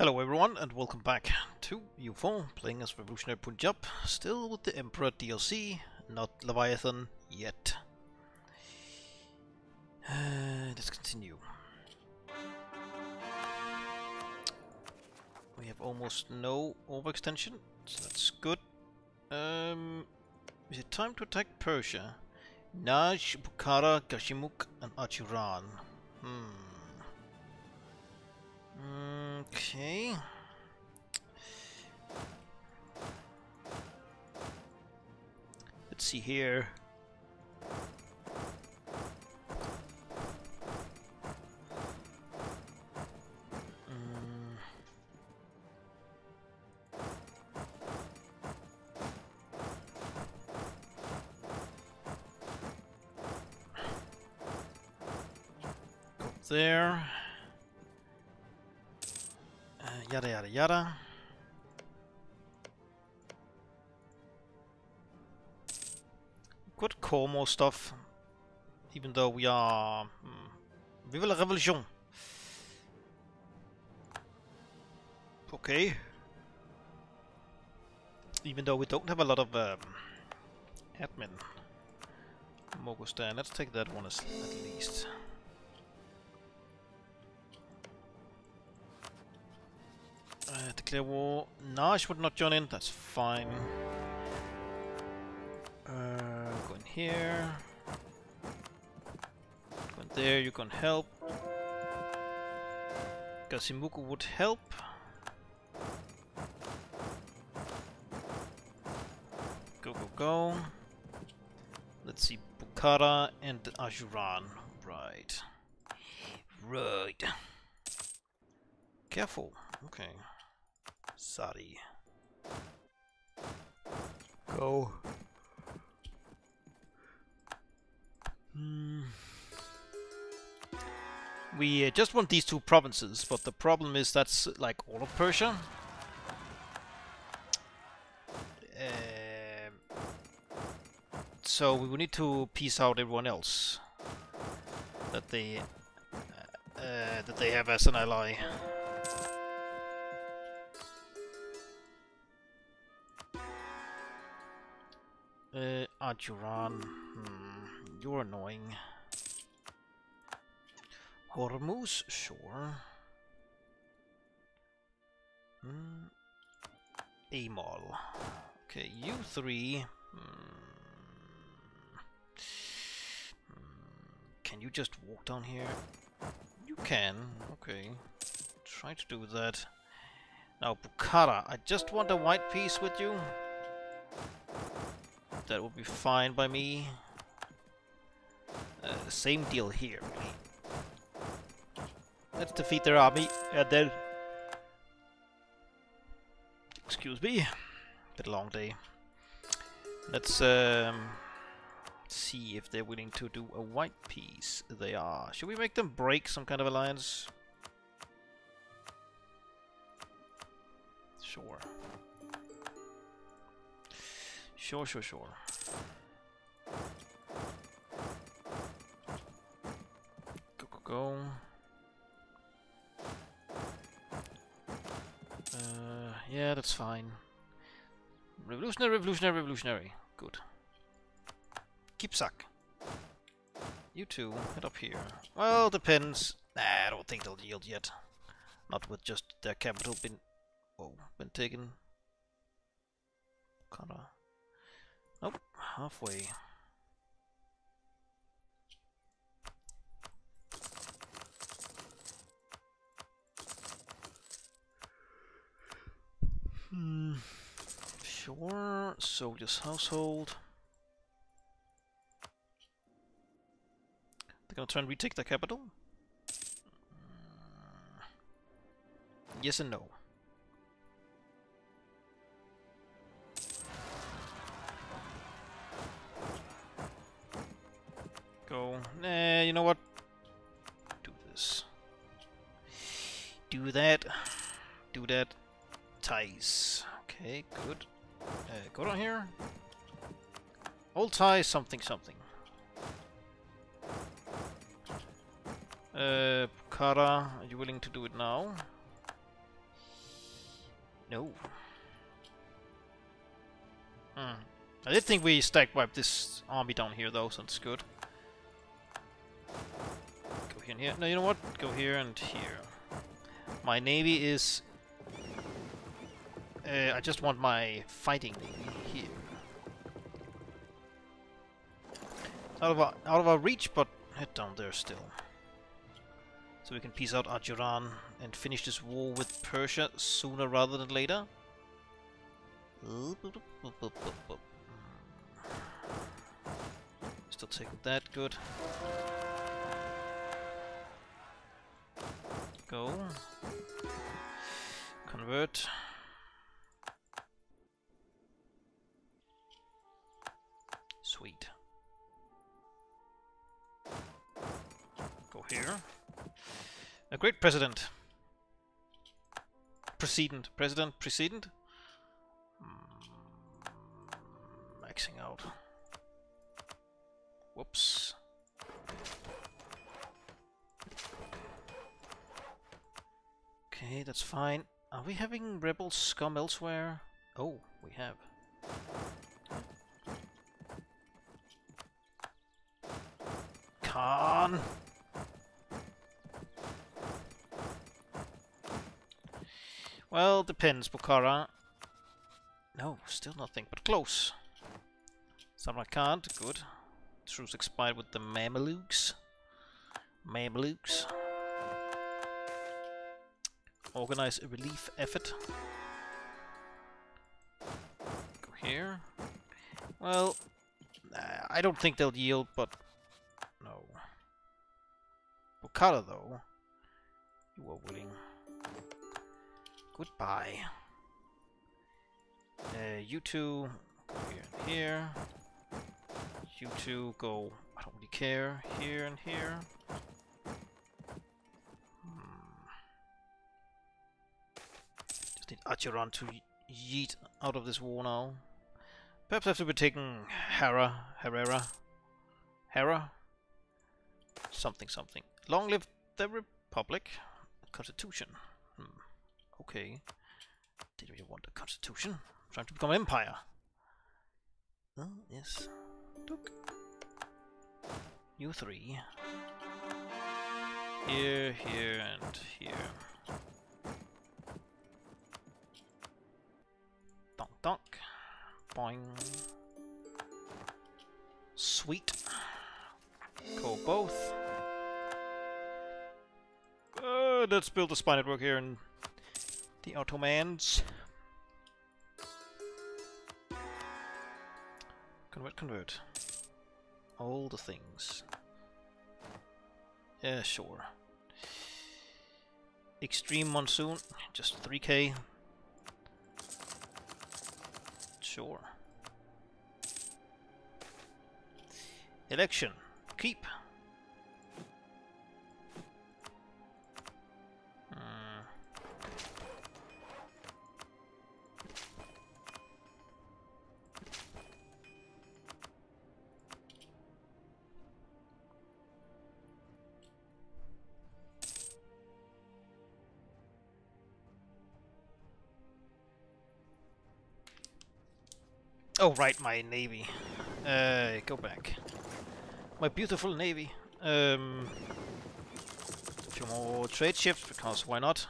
Hello everyone and welcome back to U4, playing as Revolutionary Punjab, still with the Emperor DLC, not Leviathan yet. Let's continue. We have almost no overextension, so that's good. Is it time to attack Persia? Naj, Bukhara, Kasimuk and Arjuran. Okay. Let's see here. Go up there. Yada yada yada. Could call more stuff, even though we are vive la revolution. Okay. Even though we don't have a lot of admin. Mogostan, let's take that one at least. Declare war. Naj would not join in, that's fine. Go in here. Go in there, you can help. Kasimuk would help. Go, go, go. Let's see, Bukhara and Azuran. Right. Right. Careful. Okay. Sorry. Go. We just want these two provinces, but the problem is that's like all of Persia. So we will need to piece out everyone else that they have as an ally. Archeran, you're annoying. Hormuz, sure. Amol. Okay, you three. Can you just walk down here? You can, okay. Try to do that. Now, Bukhara, I just want a white piece with you. That would be fine by me. Same deal here. Let's defeat their army and then... Excuse me. Bit long day. Let's see if they're willing to do a white piece. They are. Should we make them break some kind of alliance? Sure. Sure, sure, sure. Go, go, go. Yeah, that's fine. Revolutionary, revolutionary, revolutionary. Good. Keepsack. You two, head up here. Well, depends. Nah, I don't think they'll yield yet. Not with just their capital been taken. Kinda. Nope, halfway. Sure, soldiers' household. They're gonna try and retake the capital? Yes and no. Go. Nah, you know what? Do this. Do that. Do that. Ties. Okay, good. Go down here. Old ties something something. Bukhara, are you willing to do it now? No. I did think we stack wipe this army down here though, so it's good. Go here and here. No, you know what? Go here and here. My navy is... I just want my fighting navy here. It's out of our reach, but head down there still. So we can piece out Arjuran and finish this war with Persia sooner rather than later. Still taking that, good. Go. Convert. Sweet. Go here. A great president. Precedent. Maxing out. Whoops. Okay, that's fine. Are we having rebel scum elsewhere? Oh, we have. Khan! Well, depends, Bukhara. No, still nothing, but close. Samarkand, good. Truce expired with the Mamelukes. Organize a relief effort. Go here. Well, I don't think they'll yield, but no. Bukhara, though, you were willing. Goodbye. You two, go here and here. You two go, I don't really care, here and here. Just need Acheron to yeet out of this war now. Perhaps after we're taking Hera? Something. Long live the Republic. Constitution. Okay. Did we want a constitution? I'm trying to become an empire. Oh, yes. Look. You three. Here, here, and here. Donk, donk. Boing. Sweet. Go both. Let's build a spy network here and... the Ottomans. Convert. All the things. Yeah, sure. Extreme monsoon. Just 3K. Sure. Election. Keep. Oh, right, my navy. Go back. My beautiful navy. A few more trade ships, because why not?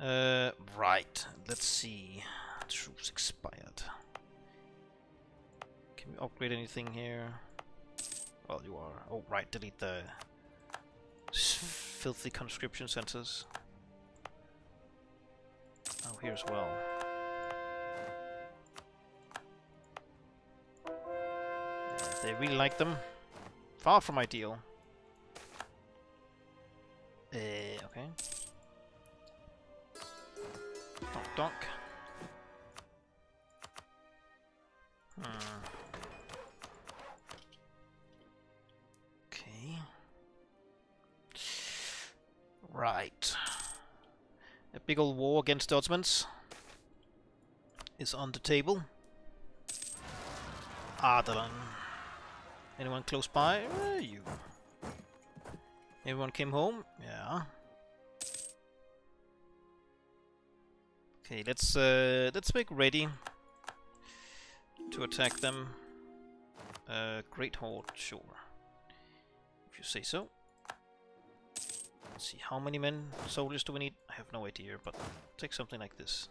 Right, let's see. Troops expired. Can we upgrade anything here? Well, you are... Oh, right, delete the... filthy conscription sensors. Oh, here as well. They really like them. Far from ideal. Okay. Donk, donk. Okay. Right. A big old war against the Ottomans is on the table. Ardalan. Anyone close by? You. Everyone came home? Yeah. Okay, let's make ready to attack them. Great Horde, sure. If you say so. Let's see, how many men, soldiers do we need? I have no idea, but take something like this.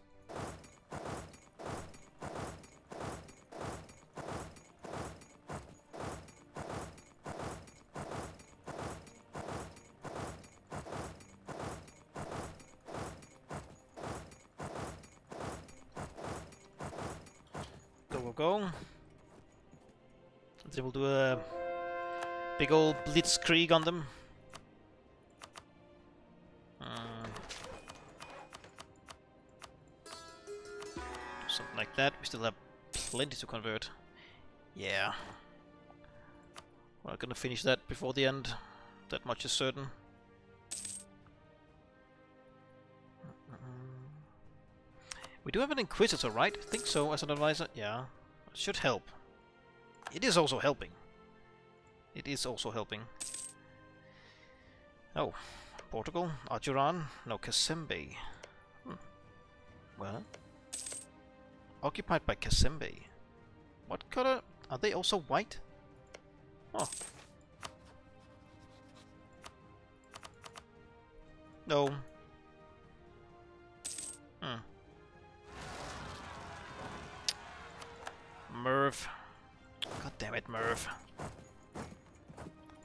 Go. They will do a big old blitzkrieg on them. Something like that. We still have plenty to convert. Yeah. We're gonna finish that before the end. That much is certain. We do have an Inquisitor, right? I think so, as an advisor. Yeah. Should help. It is also helping. It is also helping. Oh, Portugal, Arjuran, no, Kasembe. Well, occupied by Kasembe. What color? Are they also white? Oh. No. Merv. God damn it, Merv.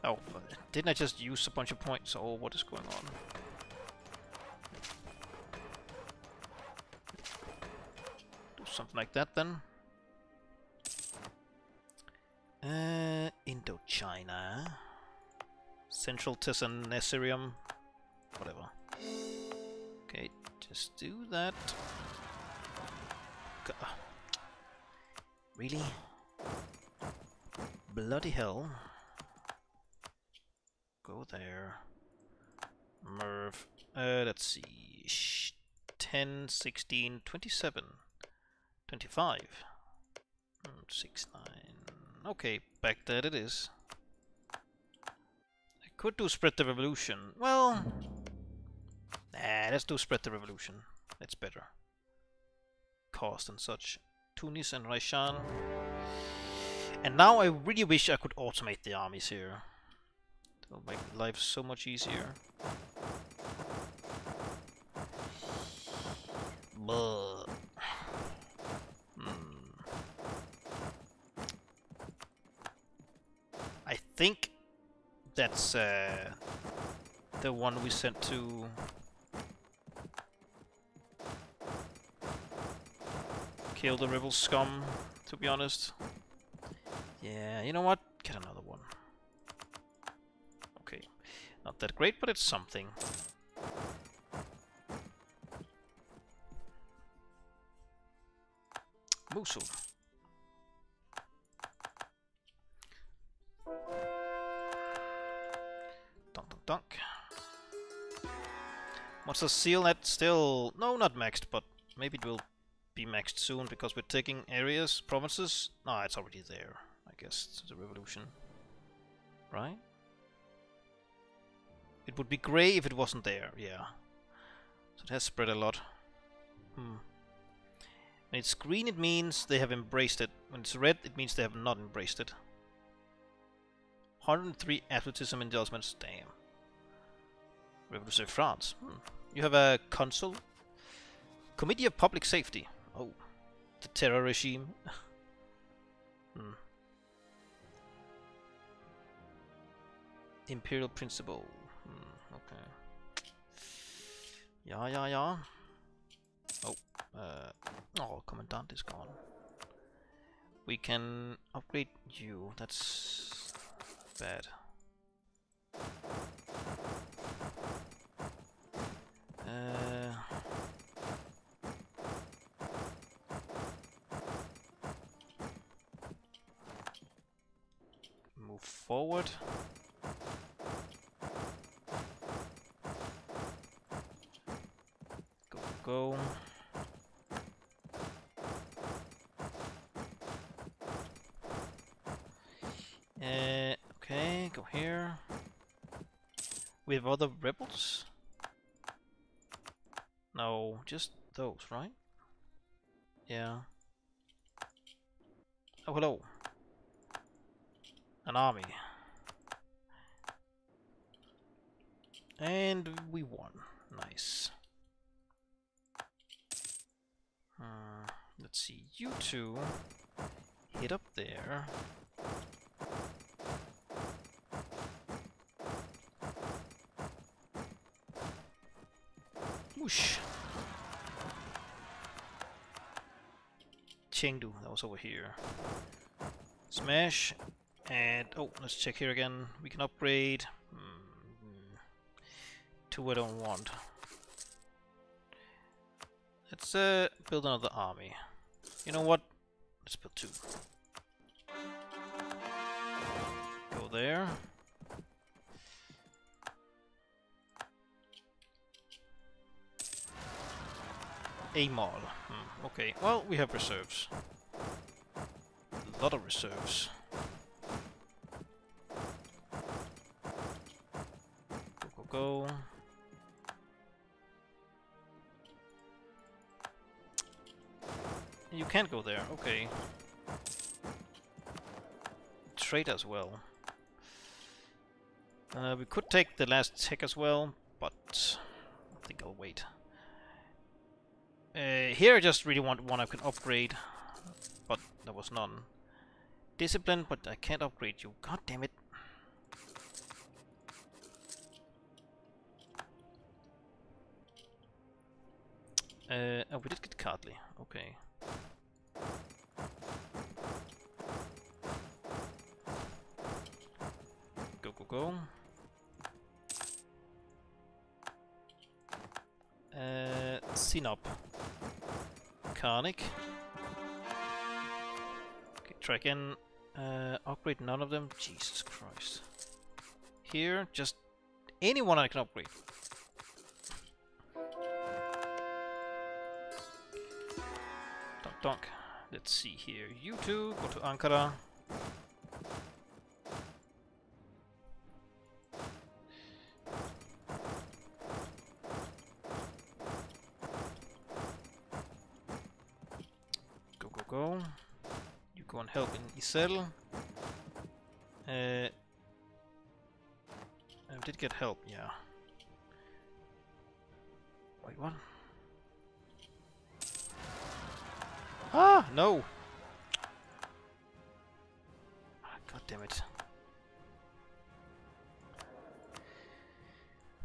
Oh, didn't I just use a bunch of points? Oh, what is going on? Do something like that then. Indochina. Central Tessenserium. Whatever. Okay, just do that. God. Really? Bloody hell. Go there. Merv. Let's see. 10, 16, 27, 25, 6, 9. Okay, back there it is. I could do Spread the Revolution. Well, nah, let's do Spread the Revolution. It's better. Cost and such. Tunis and Raishan. And now I really wish I could automate the armies here. It'll make life so much easier. But I think that's the one we sent to. Kill the rebel scum, to be honest. Yeah, you know what? Get another one. Okay. Not that great, but it's something. Mosul. Dunk, dunk, dunk. What's the seal at? Still... No, not maxed, but maybe it will... be maxed soon because we're taking areas, provinces. No, it's already there, I guess. It's a revolution, right? It would be grey if it wasn't there. Yeah, so it has spread a lot. When it's green, it means they have embraced it. When it's red, it means they have not embraced it. 103 absolutism indulgements. Damn. Revolutionary France. You have a consul. Committee of Public Safety. Oh, the terror regime. Imperial principle. Okay. Yeah, yeah, yeah. Oh, oh, commandant is gone. We can upgrade you. That's bad. Forward. Go, go. Okay, go here. We have other rebels? No, just those, right? Yeah. Oh, hello. An army. And we won. Nice. Let's see. You two hit up there. Whoosh. Chengdu, that was over here. Smash. And, oh, let's check here again. We can upgrade. Two I don't want. Let's build another army. You know what? Let's build two. Go there. Amol. Okay, well, we have reserves. A lot of reserves. Go, go, go. You can't go there, okay. Trade as well. We could take the last tech as well, but I think I'll wait. Here I just really want one I can upgrade, but there was none. Discipline, but I can't upgrade you, god damn it. Oh, we did get Cartley, okay. Go, go, go. Sinop. Karnik. Okay, try again. Upgrade none of them. Jesus Christ. Here, just anyone I can upgrade. Donk, donk. Let's see here. You two, go to Ankara. Help in Isel. I did get help, yeah. Wait, what? Ah, no! God damn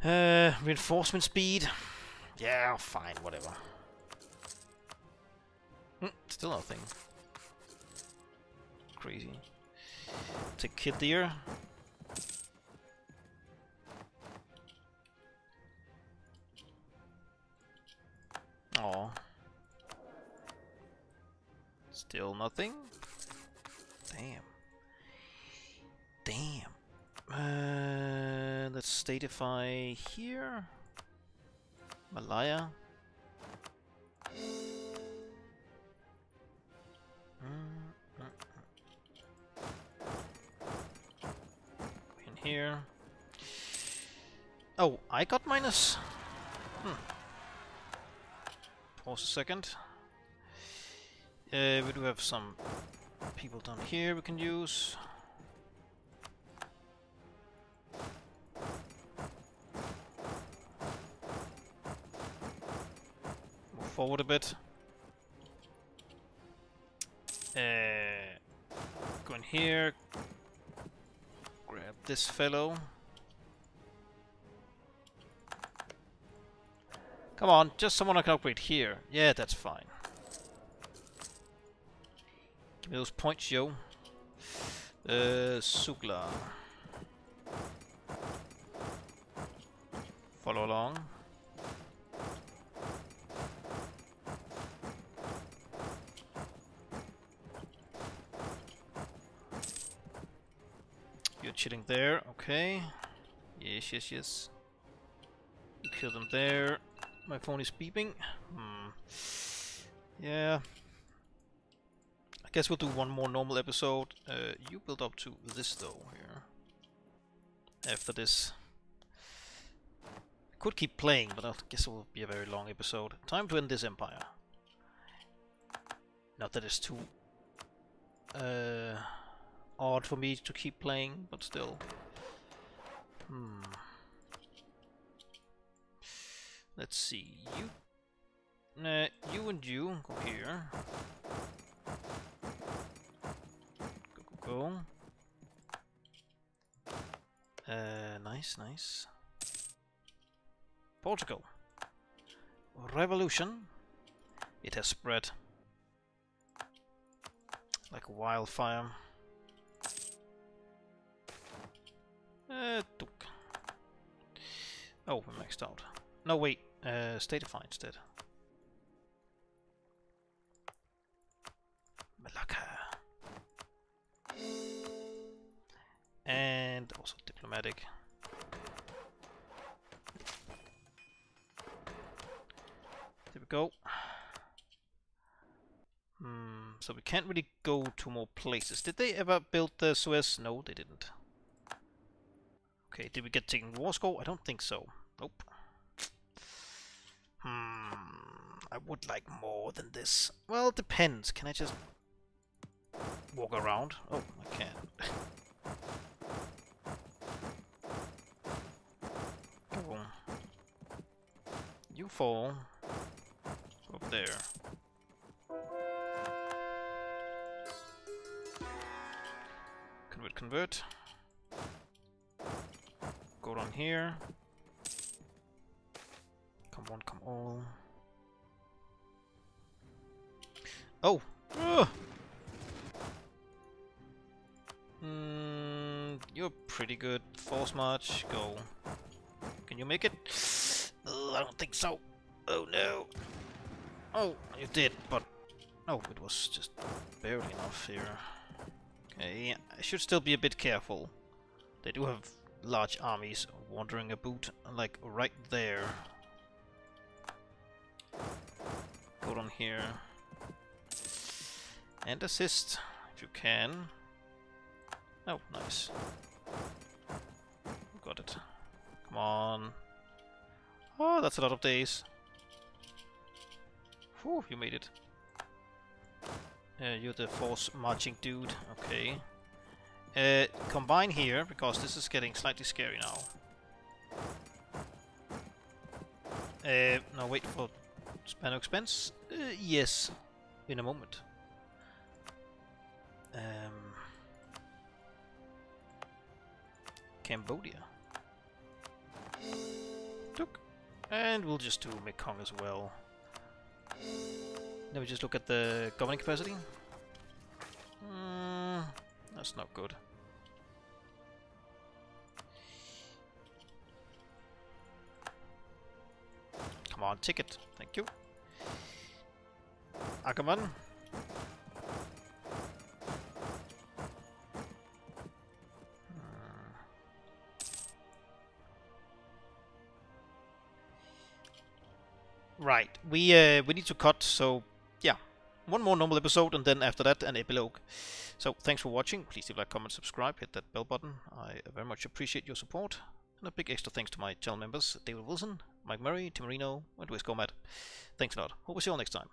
it. Reinforcement speed? Yeah, fine, whatever. Still nothing. Crazy. Take kid there. Oh. Still nothing. Damn. Damn. Let's statify here. Malaya. Here. Oh, I got minus. Pause a second. We do have some people down here we can use. Move forward a bit. Go in here. Grab this fellow. Come on, just someone I can upgrade here. Yeah, that's fine. Give me those points, yo. Sukla. Follow along. Chilling there, okay. Yes, yes, yes. You kill them there. My phone is beeping. Yeah. I guess we'll do one more normal episode. You build up to this though here. After this. I could keep playing, but I guess it will be a very long episode. Time to end this empire. Not that it's too odd for me to keep playing, but still. Let's see, you and you go here. Go. Nice, nice. Portugal. Revolution. It has spread like wildfire. Oh, we're maxed out. No, wait. Statify instead. Melaka. And also diplomatic. There we go. So we can't really go to more places. Did they ever build the Suez? No, they didn't. Okay, did we get taken war score? I don't think so. Nope. I would like more than this. Well, it depends. Can I just walk around? Oh, I can. Go on. You fall. Go up there. Convert, convert. Go down here. Come on, come all. Oh! You're pretty good. Force march, go. Can you make it? I don't think so. Oh no! Oh, you did, but... Oh, it was just barely enough here. Okay, I should still be a bit careful. They do have large armies wandering about, like right there. Go down here and assist if you can. Oh, nice. Got it. Come on. Oh, that's a lot of days. Whew, you made it. You're the force marching dude. Okay. Combine here, because this is getting slightly scary now. No, wait for Spano expense. Yes, in a moment. Cambodia. Look. And we'll just do Mekong as well. Let me just look at the governing capacity. That's not good. Come on, ticket. Thank you. Ackerman. Right, we need to cut, so yeah. One more normal episode, and then after that, an epilogue. So, thanks for watching. Please leave a like, comment, subscribe, hit that bell button. I very much appreciate your support. And a big extra thanks to my channel members, David Wilson, Mike Murray, Tim Marino, and Wes Gomat. Thanks a lot. Hope we see you all next time.